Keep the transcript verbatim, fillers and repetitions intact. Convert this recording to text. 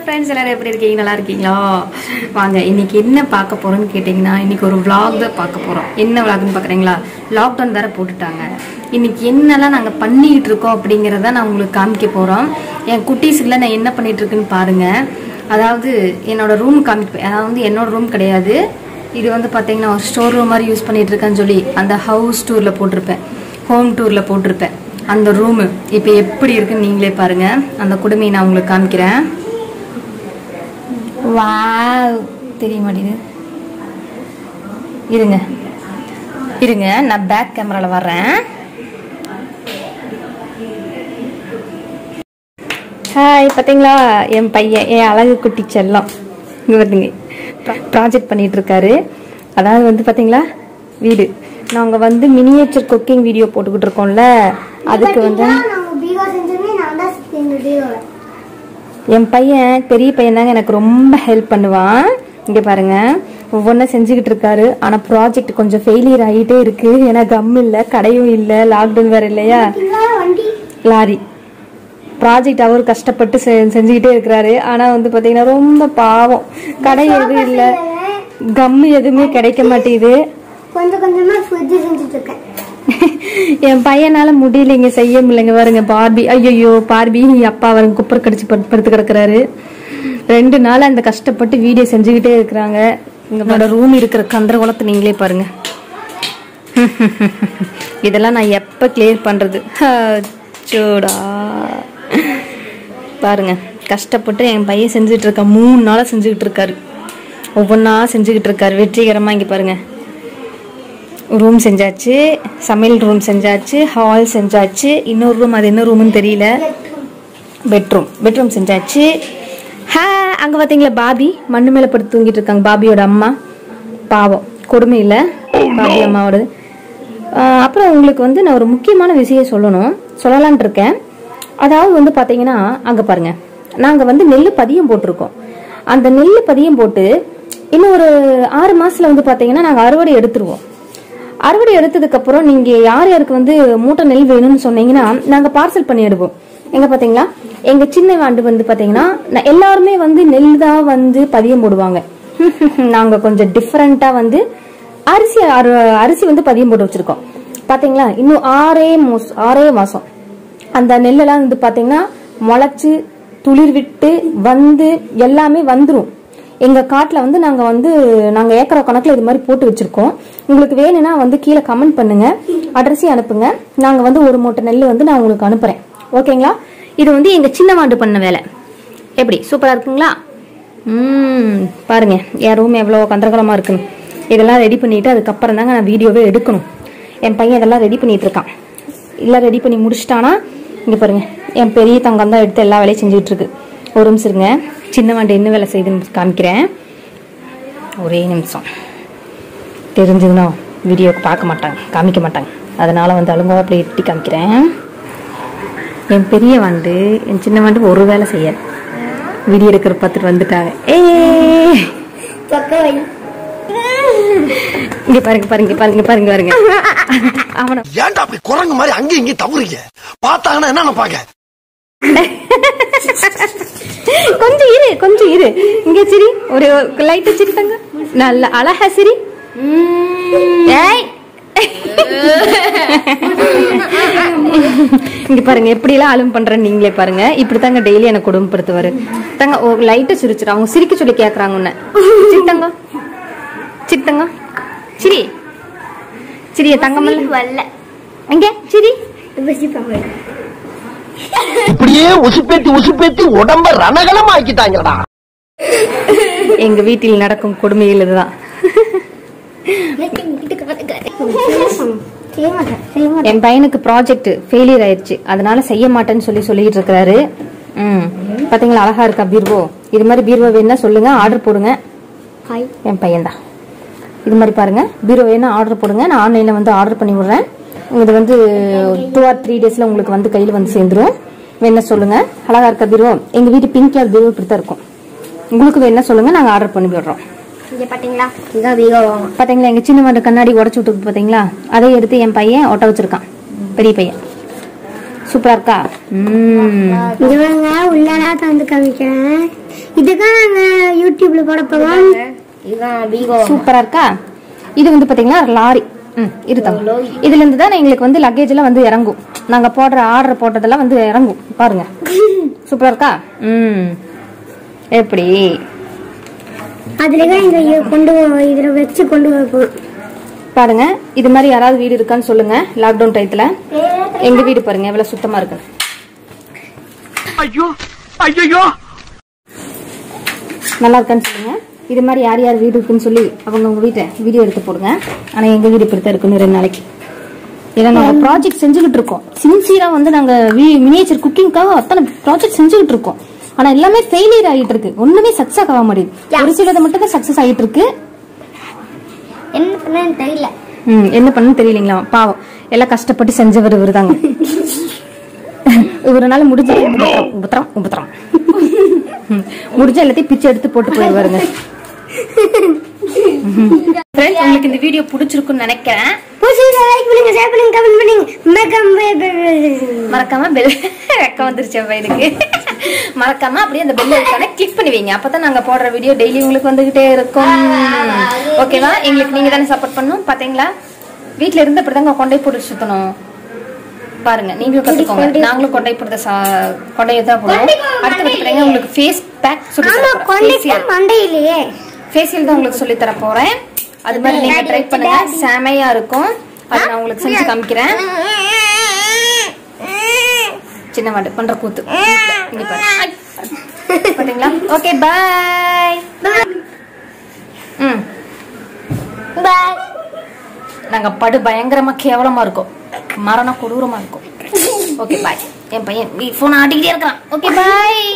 Hello friends, how are you? Today we are going to talk about vlog. What vlog? Lockdown is going to be done. Wow, தெரியுமாடிது இருங்க இருங்க நான் back கேமரால வரேன். Hi, பாத்தீங்களா என் பையன் ஏ அழகு குட்டி செல்லம் இங்க வந்துங்க ப்ராஜெக்ட் பண்ணிட்டு இருக்காரு. அதாவது வந்து பாத்தீங்களா வீடு நாங்க வந்து மினியேச்சர் குக்கிங் வீடியோ போட்டுக்கிட்டு இருக்கோம்ல, அதுக்கு வந்து நான் பீகா செஞ்சேனே நான் தான் இந்த வீடியோல என் பையன் பெரிய பையன் தாங்க எனக்கு ரொம்ப ஹெல்ப் பண்ணுவான். இங்க பாருங்க ஒவ்வொன்னா செஞ்சுக்கிட்டு இருக்காரு. ஆனா ப்ராஜெக்ட் கொஞ்சம் ஃபெயிலியர் ஆகிட்டே இருக்கு. ஏன்னா கம் இல்ல, கடையும் இல்ல, லாக்டவுன் வேற இல்லையா, லாரி ப்ராஜெக்ட் அவரு கஷ்டப்பட்டு செஞ்சுக்கிட்டே இருக்கிறாரு. ஆனா வந்து பாத்தீங்கன்னா ரொம்ப பாவம், கடை எதுவும் இல்ல, கம் எதுவுமே கிடைக்க மாட்டேங்குது. கொஞ்சம் கொஞ்சமா செஞ்சுட்டு இருக்கேன். என் பையனால முடியலைங்க, செய்ய முடியலைங்க. பாருங்க பார்பி, ஐயோ பார்பி அப்பா வரங்க குப்பர் கடிச்சு படுத்து கிடக்குறாரு. ரெண்டு நாள் அந்த கஷ்டப்பட்டு வீடியோ செஞ்சுக்கிட்டே இருக்கிறாங்க. இங்கோட ரூம் இருக்கிற கந்தரகுலத்து நீங்களே பாருங்க. இதெல்லாம் நான் எப்ப கிளியர் பண்றது சோடா. பாருங்க கஷ்டப்பட்டு என் பையன் செஞ்சுட்டு இருக்க, மூணு நாளா செஞ்சுக்கிட்டு இருக்காரு, ஒவ்வொன்னா செஞ்சுக்கிட்டு இருக்காரு வெற்றிகரமா. இங்க பாருங்க ரூம் செஞ்சாச்சு, சமையல் ரூம் செஞ்சாச்சு, ஹால் செஞ்சாச்சு, இன்னொரு ரூம் அது என்ன ரூம்னு தெரியல, பெட்ரூம் பெட்ரூம் செஞ்சாச்சு. ஹே அங்கே பார்த்தீங்களா பாபி மண்ணு மேலே படுத்து தூங்கிட்டு இருக்காங்க. பாபியோட அம்மா பாவம் கொடுமையில் பாபி அம்மாவோடது. அப்புறம் உங்களுக்கு வந்து நான் ஒரு முக்கியமான விஷயம் சொல்லணும் சொல்லலான் இருக்கேன். அதாவது வந்து பார்த்தீங்கன்னா அங்கே பாருங்கள் நாங்கள் வந்து நெல் பதியம் போட்டிருக்கோம். அந்த நெல் பதியம் போட்டு இன்னும் ஒரு ஆறு மாதத்தில் வந்து பார்த்தீங்கன்னா நாங்கள் அறுவடை எடுத்துருவோம். அறுவடை எடுத்ததுக்கு அப்புறம் நீங்க யார் யாருக்கு வந்து மூட்டை நெல் வேணும்னு சொன்னீங்கன்னா நாங்க பார்சல் பண்ணிடுவோம். எங்க பாத்தீங்களா எங்க சின்ன வாண்டு வந்து பாத்தீங்கன்னா எல்லாருமே வந்து நெல் தான் வந்து பதியம் போடுவாங்க. நாங்க கொஞ்சம் டிஃபரெண்டா வந்து அரிசி அரிசி வந்து பதியம் போட்டு வச்சிருக்கோம் பாத்தீங்களா. இன்னும் ஆறே மாசம் ஆறே மாசம் அந்த நெல்லெல்லாம் வந்து பாத்தீங்கன்னா முளைச்சு துளிர் விட்டு வந்து எல்லாமே வந்துரும். எங்க காட்டுல வந்து நாங்க வந்து நாங்க ஏக்கரா கணக்குல இது மாதிரி போட்டு வச்சிருக்கோம். உங்களுக்கு வேணும்னா வந்து கீழே கமெண்ட் பண்ணுங்க, அட்ரஸையும் அனுப்புங்க. நாங்க வந்து ஒரு மூட்டை நெல் வந்து நான் உங்களுக்கு அனுப்புறேன். ஓகேங்களா, இது வந்து எங்க சின்ன மாண்டு பண்ண வேலை. எப்படி சூப்பரா இருக்குங்களா? ம் பாருங்க என் ரூம் எவ்வளவு கந்தரகலமா இருக்குன்னு. இதெல்லாம் ரெடி பண்ணிட்டு அதுக்கப்புறம் தாங்க நான் வீடியோவே எடுக்கணும். என் பையன் இதெல்லாம் ரெடி பண்ணிட்டு இருக்கான். இல்ல ரெடி பண்ணி முடிச்சுட்டானா இங்க பாருங்க என் பெரிய தங்கம் தான் எடுத்து எல்லா வேலையும் செஞ்சுட்டு இருக்கு. ஒரு நிமிஷம் இருங்க, சின்ன வாண்டி என்ன வேலை செய்யுதுன்னு காமிக்கிறேன். ஒரே நிமிஷம், தெரிஞ்சதுன்னா வீடியோவுக்கு பார்க்க மாட்டாங்க, காமிக்க மாட்டாங்க, அதனால வந்து அழுங்கவா அப்படி எட்டி காமிக்கிறேன். என் பெரிய வாண்டு என் சின்ன வாண்டு ஒரு வேலை செய்யாது. வீடியோ எடுக்கிற பார்த்துட்டு வந்துட்டாங்க. ஏ இங்க பாருங்க பாருங்க பாருங்க பாருங்க பாருங்க அவன ஏன்டா அப்படி குரங்கு மாதிரி அங்க இங்க தவறீங்க பார்த்தாங்கன்னா என்ன நினைப்பாங்க? கொஞ்சம் இரு கொஞ்சம் இரு இங்க சிரி, ஒரு லைட்டா சிரிப்பாங்க, நல்ல அழகா சிரி. இங்க பாருங்க எப்படி எல்லாம் அலும் பண்றேன் நீங்களே பாருங்க. இப்படித்தாங்க டெய்லி எனக்கு குடும்பப்படுத்துவாரு தாங்க. லைட்டா சிரிச்சிரு, அவங்க சிரிக்க சொல்லி கேக்குறாங்க உன்ன. சிரித்தாங்க சிரித்தாங்க சிரி சிரிய தங்கமல்ல வரல அங்க சிரி அப்படியே உசுப்பேத்தி உசுப்பேத்தி உடம்ப ரணகலம் ஆக்கிட்டாங்கடா. எங்க வீட்டில் நடக்கும் கொடுமையில் இதுதான். என் பையனுக்கு ப்ராஜெக்ட் ஃபெயிலியர் ஆயிடுச்சு, அதனால செய்ய மாட்டேன்னு சொல்லி சொல்லிட்டு இருக்கிறாரு. ம் பாத்தீங்களா அழகா இருக்கா பீர்வோ? இது மாதிரி பீர்வோ வேணா சொல்லுங்க, ஆர்டர் போடுங்க. ஹாய் என் பையன் தான் இது மாதிரி பாருங்க பீர்வோ வேணா ஆர்டர் போடுங்க, நான் ஆன்லைன்ல வந்து ஆர்டர் பண்ணி விடுறேன். இது வந்து டூ ஆர் த்ரீ டேஸ்ல உங்களுக்கு வந்து கையில வந்து சேர்ந்துரும். வேணா சொல்லுங்க, அழகா இருக்க பீர்வோ. எங்க வீட்டு பிங்க் கலர் பீர்வோ இப்படித்தான் இருக்கும். உங்களுக்கு வேணா சொல்லுங்க, நாங்க ஆர்டர் பண்ணி விடுறோம். இங்க பாத்தீங்களா இதான் பீர்வோ பாத்தீங்களா எங்க சின்ன மாட்டு கண்ணாடி உடைச்சு விட்டு பாத்தீங்களா, அதை எடுத்து என் பையன் ஒட்ட வச்சிருக்கான், பெரிய பையன். சூப்பரா இருக்கா? உம் இங்க வாங்க உள்ளால வந்து காமிக்கிறேன். இதுக்கு நாங்க YouTubeல போட போறோம். இதான் வீகோ. சூப்பரா இருக்கா? இது வந்து பாத்தீங்கன்னா லாரி. ம் இருதாங்க. இதுல இருந்து தான் உங்களுக்கு வந்து லக்கேஜ் எல்லாம் வந்து இறங்கும். நாங்க போடுற ஆர்டர் போட்டதெல்லாம் வந்து இறங்கும். பாருங்க. சூப்பரா இருக்கா? ம். எப்படி? அதுலங்க இங்க கொண்டு இத வெச்சு கொண்டு போறோம். பாருங்க. இது மாதிரி யாராவது வீடு இருக்கான்னு சொல்லுங்க லாக் டவுன் டைத்துல. எங்க வீடு பாருங்க எவ்வளவு சுத்தமா இருக்கு. ஐயோ ஐயோ நல்லா இருக்கான்னு சொல்லுங்க. இது மாதிரி யார் யார் வீடு இருக்குன்னு சொல்லி அவங்க உங்க வீட்டை வீடியோ எடுத்து போடுங்க. ஆனா எங்க வீடு இப்படித்தான் இருக்குன்னு ரெண்டு நாளைக்கு. ஏன்னா நாங்க ப்ராஜெக்ட் செஞ்சுக்கிட்டு இருக்கோம். சின்சியரா வந்து நாங்க மினியேச்சர் குக்கிங்காக அத்தனை ப்ராஜெக்ட் செஞ்சுக்கிட்டு இருக்கோம். ஆனா எல்லாமே ஃபெயிலியர் ஆகிட்டு இருக்கு. ஒண்ணுமே சக்சஸ் ஆக மாட்டேங்குது. ஒரு சிலது மட்டும் தான் சக்சஸ் ஆகிட்டு இருக்கு. என்ன பண்ணு தெரியல. ம் என்ன பண்ணு தெரியலீங்களா? பாவம் எல்லாம் கஷ்டப்பட்டு செஞ்சவர் வருதாங்க. ஒரு நாள் முடிஞ்ச உபத்திரம் உபத்திரம் முடிஞ்ச எல்லாத்தையும் பிச்சை எடுத்து போட்டு போயிடுவாருங்க. உங்களுக்கு இந்த வீடியோ பிடிச்சிருக்குன்னு நினைக்கிறேன். மறக்காம பெல் வெக்கம் வந்துருச்சு எனக்கு. மறக்காம அப்படியே அந்த பெல் ஐகானை கிளிக் பண்ணி வைங்க. அப்பதான் நாங்க போடுற வீடியோ டெய்லி உங்களுக்கு வந்துகிட்டே இருக்கும். ஓகேவா? எங்களுக்கு நீங்க தானே சப்போர்ட் பண்ணணும். பாத்தீங்களா வீட்டுல இருந்து அப்படிதாங்க கொண்டே போட்டு சுத்தணும். பாருங்க நீங்களும் கத்துக்கோங்க. நாங்களும் கொண்டை போடுறத கொண்டையை தான் போடுவோம். அடுத்த உங்களுக்கு ஃபேஸ் பேக் மண்டையிலேயே ஃபேஷியல் தான் உங்களுக்கு சொல்லி தர போறேன். அது மாதிரி நீங்க ட்ரை பண்ணுங்க. செமையா இருக்கும். அது நான் உங்களுக்கு செஞ்சு காமிக்கிறேன். சின்ன மாட்டு பண்ற கூத்து பாத்தீங்களா? Okay bye. Hmm bye. நாங்க படு பயங்கரமா கேவலமா இருக்கும். மரண கொடூரமா இருக்கும். Okay bye. என் பையன் போன் ஆட்டிக்கிட்டே இருக்கான். ஓகே பாய்.